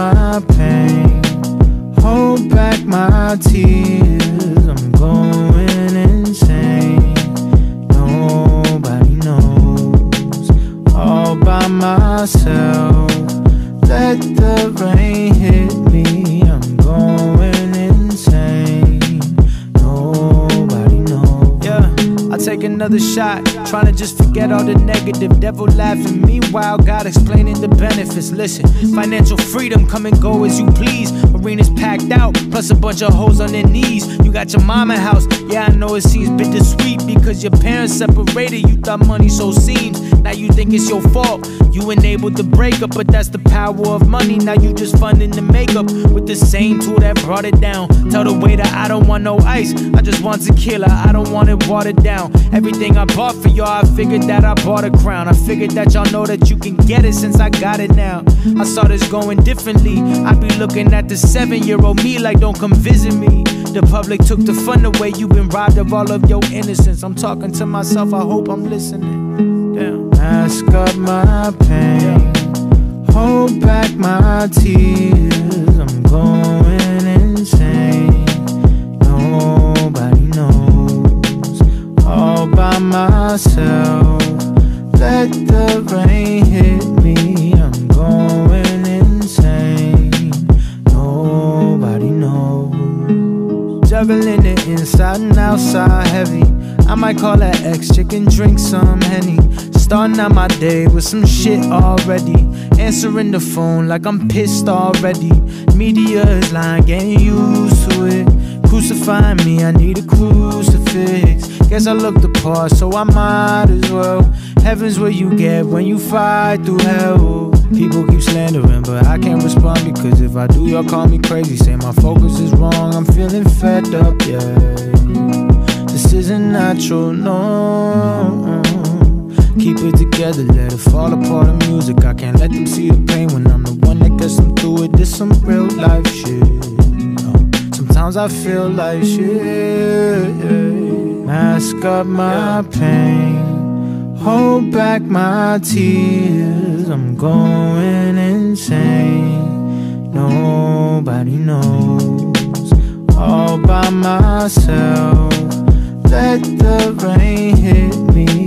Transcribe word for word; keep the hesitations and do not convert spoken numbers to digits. my pain, hold back my tears. I'm going insane. Nobody knows. All by myself, let the rain hit me. I'm going insane. Nobody knows. Yeah, I'll take another shot, trying to just forget all the negative. Devil laughing, meanwhile God explaining the benefits. Listen, financial freedom, come and go as you please. Arena's packed out, plus a bunch of hoes on their knees. You got your mama house, yeah I know it seems bittersweet, because your parents separated, you thought money so seems. Now you think it's your fault, you enabled the breakup. But that's the power of money, now you just funding the makeup with the same tool that brought it down. Tell the waiter I don't want no ice, I just want tequila, I don't want it watered down. Everything I bought for you, I figured that I bought a crown. I figured that y'all know that you can get it since I got it now. I saw this going differently. I be looking at the seven-year-old me like, don't come visit me. The public took the fun away. You've been robbed of all of your innocence. I'm talking to myself. I hope I'm listening. Damn. Mask up my pain. Hold back my tears. I'm going insane. Nobody knows. All by myself. Let the rain hit me, I'm going insane. Nobody knows. Juggling it inside and outside heavy. I might call that ex chick and drink some Henny. Starting out my day with some shit already. Answering the phone like I'm pissed already. Media is lying, getting used to it. Crucifying me, I need a crucifix. Guess I look the part, so I might as well. Heaven's what you get when you fight through hell. People keep slandering, but I can't respond, because if I do, y'all call me crazy. Say my focus is wrong, I'm feeling fed up, yeah. This isn't natural, no. Keep it together, let it fall apart in music. I can't let them see the pain when I'm the one that gets them through it. This some real life shit, no. Sometimes I feel like shit, yeah. Mask up my pain, hold back my tears, I'm going insane. Nobody knows. All by myself, let the rain hit me.